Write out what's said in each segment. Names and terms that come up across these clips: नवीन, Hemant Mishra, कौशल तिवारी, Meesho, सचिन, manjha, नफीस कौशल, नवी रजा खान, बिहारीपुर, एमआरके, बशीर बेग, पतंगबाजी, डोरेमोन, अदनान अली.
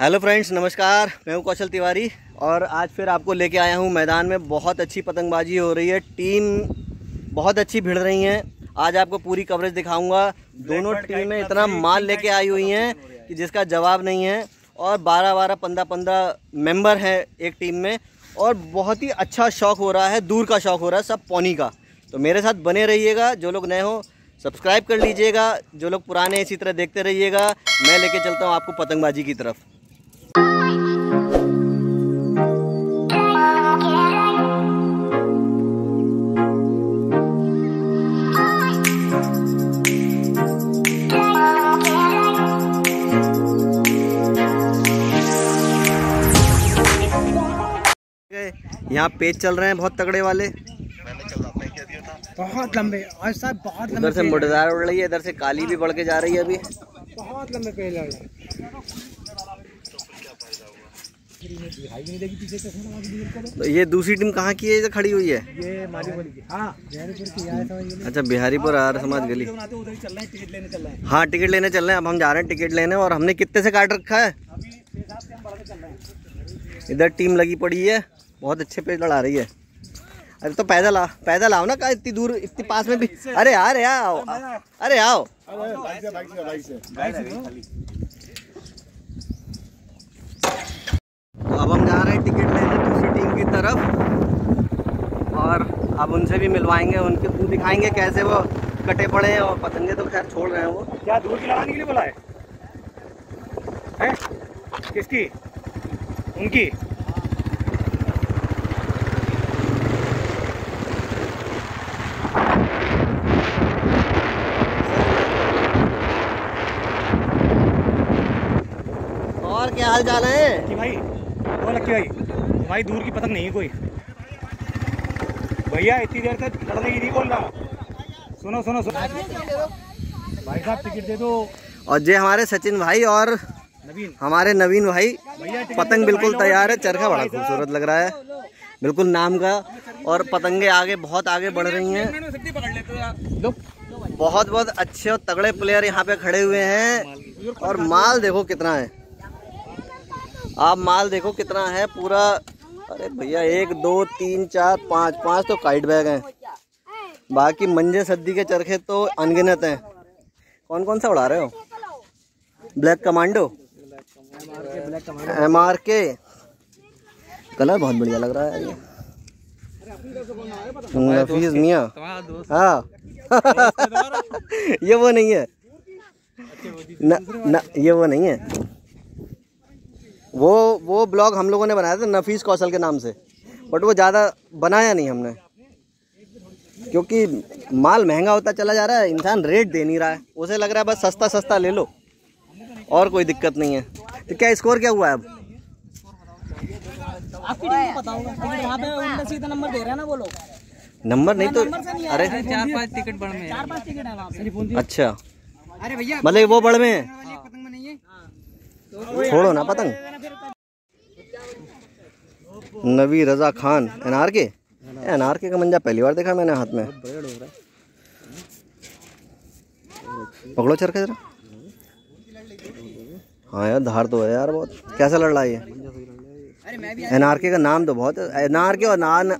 Hello friends, नमस्कार। मैं हूं कौशल तिवारी और आज फिर आपको लेके आया हूं मैदान में। बहुत अच्छी पतंगबाजी हो रही है, टीम बहुत अच्छी भिड़ रही हैं। आज आपको पूरी कवरेज दिखाऊंगा। दोनों टीमें इतना माल लेके आई हुई हैं कि जिसका जवाब नहीं है। और 12-12 15-15 मेंबर हैं एक टीम में और बहुत ही अच्छा शौक हो रहा है, दूर का शौक हो रहा है, सब पौनी का। तो मेरे साथ बने रहिएगा। जो लोग नए हो सब्सक्राइब कर लीजिएगा, जो लोग पुराने इसी तरह देखते रहिएगा। मैं लेके चलता हूँ आपको पतंगबाजी की तरफ। यहाँ पेच चल रहे हैं बहुत तगड़े वाले, बहुत लंबे। और साहब बहुत लंबे, इधर से मुर्दार उड़ रही है, इधर से काली भी बढ़ के जा रही है। अभी बहुत लंबे पेड़ लग रहे हैं। तो ये दूसरी टीम कहाँ की है, इधर खड़ी हुई है? ये बिहारीपुर की है। अच्छा, बिहारीपुर आर समाज गली। हाँ, टिकट लेने चल रहे हैं। अब हम जा रहे हैं टिकट लेने। और हमने कितने से काट रखा है? इधर टीम लगी पड़ी है, बहुत अच्छे पेड़ लड़ा रही है। अरे तो पैदल आओ ना, कहा इतनी दूर, इतनी पास में भी। अरे यार आओ, अरे आओ। तो अब हम जा रहे हैं टिकट लेने दूसरी टीम की तरफ और अब उनसे भी मिलवाएंगे, उनके थ्रू दिखाएंगे कैसे वो कटे पड़े हैं। और पतंगे तो खैर छोड़ रहे हैं वो। क्या दूर की लगाने के लिए बोला है? किसकी? उनकी। क्या हाल चाल है कि भाई? भाई दूर की पतंग नहीं है कोई। भैया इतनी देर तक लड़ने की नहीं बोल रहा। सुनो भाई साहब, टिकट दे दो। और जे हमारे सचिन भाई और नवीन, हमारे नवीन भाई, पतंग बिल्कुल तैयार है। चरखा बड़ा खूबसूरत लग रहा है, बिल्कुल नाम का। और पतंगे आगे बहुत आगे बढ़ रही हैं। बहुत बहुत अच्छे और तगड़े प्लेयर यहाँ पे खड़े हुए हैं। और माल देखो कितना है, आप माल देखो कितना है पूरा। अरे भैया 1 2 3 4 5 तो काइट बैग हैं, बाकी मंजे सद्दी के चरखे तो अनगिनत हैं। कौन कौन सा उड़ा रहे हो? Black commando, एमआरके। कलर बहुत बढ़िया लग रहा है ये। नफीस मियाँ, हाँ ये वो नहीं है न, ये वो नहीं है। वो ब्लॉग हम लोगों ने बनाया था नफीस कौशल के नाम से, बट वो ज़्यादा बनाया नहीं हमने क्योंकि माल महंगा होता चला जा रहा है। इंसान रेट दे नहीं रहा है, उसे लग रहा है बस सस्ता सस्ता ले लो और कोई दिक्कत नहीं है। तो क्या स्कोर क्या हुआ है अब? आपकी टीम को पता होगा, यहाँ पे उनका सीधा नंबर दे रहा है ना वो लोग। नंबर नहीं तो अरे 4-5 टिकट बढ़ में, 4-5 टिकट है वहाँ पे। अच्छा, अरे भैया मतलब वो बढ़ में है। छोड़ो ना पतंग। नवी रजा खान, एनार के का मंजा पहली बार देखा मैंने हाथ में। पकड़ो चरखा जरा। हाँ यार, धार तो है यार बहुत। कैसा लड़ रहा है ये? एनार के का नाम तो बहुत। एनार के और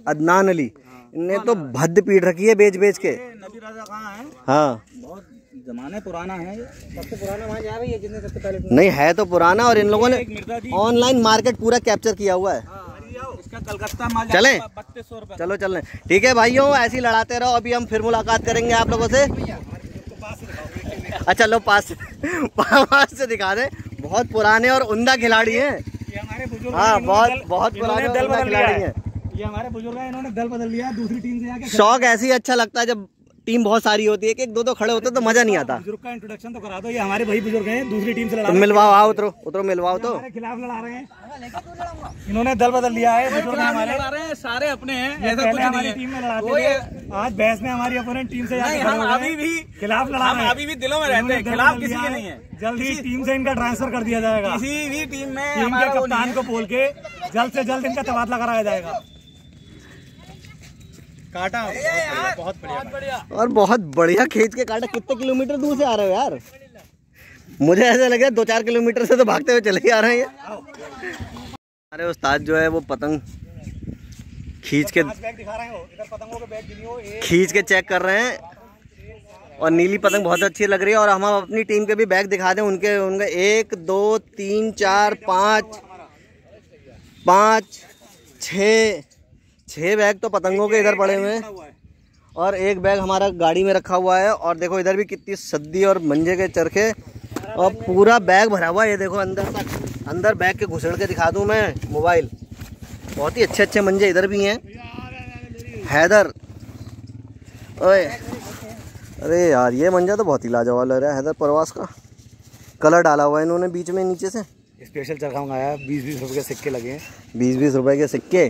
अदनान अली ने तो भद्द पीट रखी है बेच के। हाँ, जमाने पुराना है, सबसे पुराना वहाँ जा रही है जिसने सबसे पहले। नहीं है तो पुराना, और इन लोगों ने ऑनलाइन मार्केट पूरा कैप्चर किया हुआ है। इसका कलकत्ता माल चलें, 3200 रुपये। चलो चलें, ठीक है भाइयों, ऐसे ही लड़ाते रहो। अभी हम फिर मुलाकात करेंगे आप लोगों से। अच्छा लो, पास से दिखा दें। बहुत पुराने और उमदा खिलाड़ी हैं। हाँ, बहुत पुराने खिलाड़ी हैं ये हमारे बुजुर्ग हैं। इन्होंने दल बदल लिया दूसरी टीम से आके। शौक ऐसे ही अच्छा लगता है जब टीम बहुत सारी होती है, कि एक दो खड़े होते तो मजा नहीं आता। बुजुर्ग का इंट्रोडक्शन तो करा दो, ये हमारे भाई बुजुर्ग हैं, दूसरी टीम से लड़ा। मिलवाओ, आओ उतरो मिलवाओ। तो हमारे खिलाफ लड़ा रहे हैं, इन्होंने दल बदल लिया है। बुजुर्ग हमारे सारे अपने हैं, ऐसा कुछ हमारी टीम में लड़ाते हैं। आज बहस में हमारी अपोनेंट टीम से खिलाफ लड़ा रहे हैं, अभी भी दिलों में रहते हैं, खिलाफ किसी के नहीं है। जल्दी टीम से इनका ट्रांसफर कर दिया जाएगा, किसी भी टीम में इनके कप्तान को बोल के जल्द से जल्द इनका तबादला कराया जाएगा। काटा बहुत बढ़िया, और बहुत बढ़िया खींच के काटा। कितने किलोमीटर दूर से आ रहे हो यार? मुझे ऐसा लग रहा है 2-4 किलोमीटर से तो भागते हुए चले आ रहे हैं। हमारे उस्ताद जो है वो पतंग खींच के चेक कर रहे हैं और नीली पतंग बहुत अच्छी लग रही है। और हम अपनी टीम के भी बैग दिखा दें, उनके 1 2 3 4 5 5 6 बैग तो पतंगों के इधर पड़े हुए हैं और एक बैग हमारा गाड़ी में रखा हुआ है। और देखो इधर भी कितनी सद्दी और मंजे के चरखे और पूरा बैग भरा हुआ है। ये देखो अंदर तक, अंदर बैग के घुसड़ के दिखा दूं मैं मोबाइल। बहुत ही अच्छे मंजे इधर भी हैं। हैदर, ओए अरे यार ये मंजा तो बहुत ही लाजवाब लग रहा है। हैदर परवास का कलर डाला हुआ है इन्होंने बीच में, नीचे से स्पेशल चरखा मंगाया। 20-20 रुपए के सिक्के लगे हैं, 20-20 रुपए के सिक्के।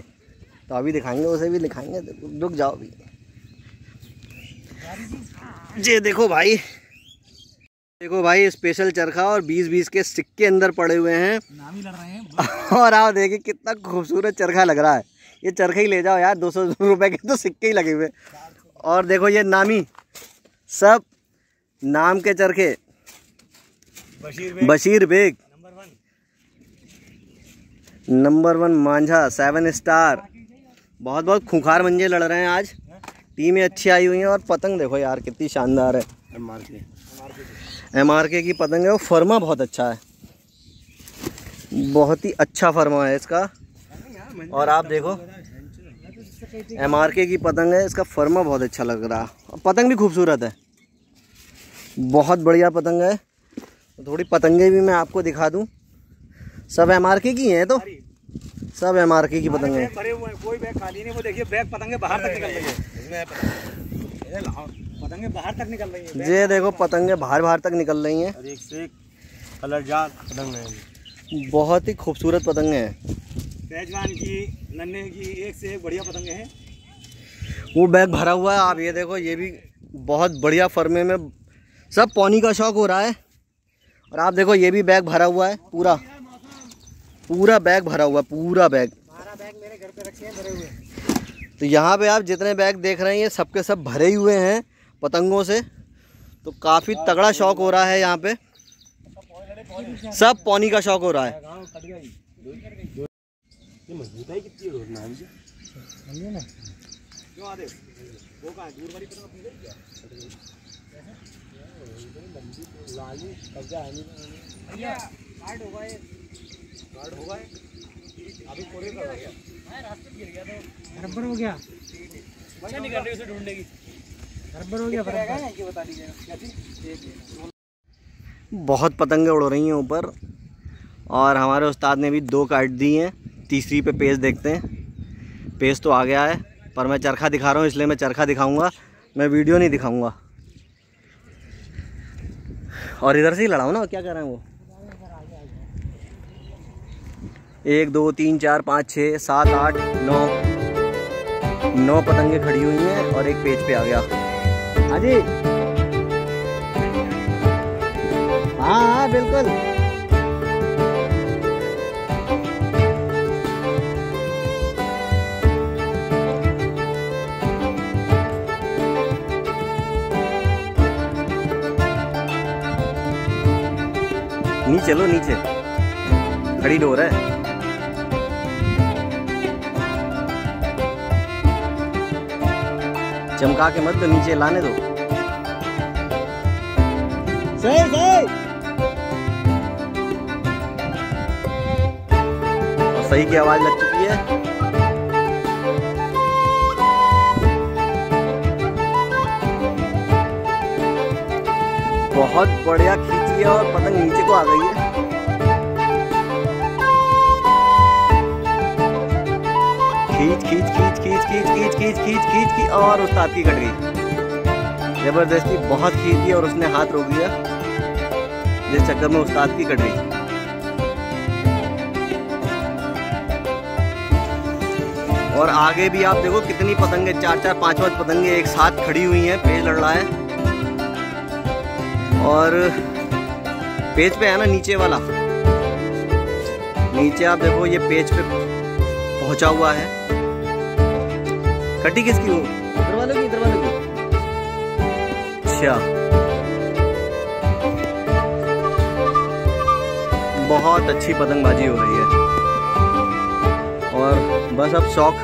तो अभी दिखाएंगे, उसे भी दिखाएंगे, रुक जाओ भी। ये देखो भाई, देखो भाई स्पेशल चरखा और 20-20 के सिक्के अंदर पड़े हुए हैं, नाम ही लड़ रहे हैं। और आप देखिए कितना खूबसूरत चरखा लग रहा है। ये चरखे ही ले जाओ यार, 200 रुपए के तो सिक्के ही लगे हुए। और देखो ये नामी, सब नाम के चरखे। बशीर बेग नंबर 1 मांझा 7 स्टार। बहुत बहुत खूंखार मंजे लड़ रहे हैं आज, टीमें अच्छी आई हुई हैं। और पतंग देखो यार कितनी शानदार है। एमआरके की पतंग है और फर्मा बहुत अच्छा है, बहुत ही अच्छा फर्मा है इसका। और आप देखो एमआरके की पतंग है, इसका फर्मा बहुत अच्छा लग रहा है, पतंग भी खूबसूरत है, बहुत बढ़िया पतंग है। थोड़ी पतंगे भी मैं आपको दिखा दूं, सब एमआरके की हैं, तो सब एमआरके की पतंगे हैं। कोई बैग खाली नहीं, वो देखिए बैग पतंगे बाहर तक निकल रही है, पतंगे बाहर तक निकल रही है। ये देखो पतंगे बाहर तक निकल रही हैं, एक से एक कलरदार पतंगे हैं, बहुत ही खूबसूरत पतंगे हैं। पहलवान की, नन्हे की, एक से एक बढ़िया पतंगे हैं। वो बैग भरा हुआ है, आप ये देखो, ये भी बहुत बढ़िया फर्मे में, सब पानी का शौक हो रहा है। और आप देखो ये भी बैग भरा हुआ है, पूरा बैग भरा हुआ, पूरा बैग। 12 बैग मेरे घर पे रखे हैं भरे हुए। तो यहाँ पे आप जितने बैग देख रहे हैं ये सबके सब भरे हुए हैं पतंगों से। तो काफ़ी तगड़ा शौक हो रहा है यहाँ पे, सब पौनी का शौक हो रहा है। अभी कोरे का गया, रास्ते गिर गया तो रबर हो गया, अच्छा निकल रही उसे ढूंढने की, रबर हो गया कि बता दीजिएगा। बहुत पतंगे उड़ रही हैं ऊपर और हमारे उस्ताद ने भी 2 काट दी हैं, तीसरी पे पेस देखते हैं। पेस तो आ गया है पर मैं चरखा दिखा रहा हूँ, इसलिए मैं चरखा दिखाऊंगा, मैं वीडियो नहीं दिखाऊंगा। और इधर से ही लड़ाओ ना, क्या कर रहे हैं वो। 1 2 3 4 5 6 7 8 9 पतंगे खड़ी हुई हैं और एक पेज पे आ गया। हाँ जी, हाँ बिल्कुल। नीचे लो, नीचे खड़ी डोर है। चमका के मत दो, नीचे लाने दो। सही सही, सही की आवाज लग चुकी है। बहुत बढ़िया खींची है और पतंग नीचे को आ गई है। खींच खींच खींच खींच खींच खींच खींच खींच खींच की और उस्ताद की कट गई जबरदस्ती, बहुत खींची और उसने हाथ रोक दिया, जिस चक्कर में उस्ताद की कट गई। और आगे भी आप देखो कितनी पतंगे, 4-4 5-5 पतंगे एक साथ खड़ी हुई हैं। पेज लड़ रहा है और पेज पे है ना नीचे वाला, नीचे आप देखो ये पेज पे पहुंचा हुआ है। कटी किसकी हो? इधर वालों की। अच्छा बहुत अच्छी पतंगबाजी हो रही है और बस अब शौक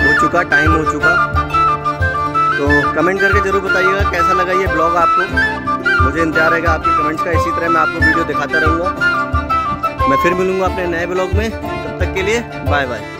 हो चुका, टाइम हो चुका। तो कमेंट करके ज़रूर बताइएगा कैसा लगा ये ब्लॉग आपको। मुझे इंतजार रहेगा आपके कमेंट्स का। इसी तरह मैं आपको वीडियो दिखाता रहूँगा। मैं फिर मिलूँगा अपने नए ब्लॉग में। तब तक के लिए बाय बाय।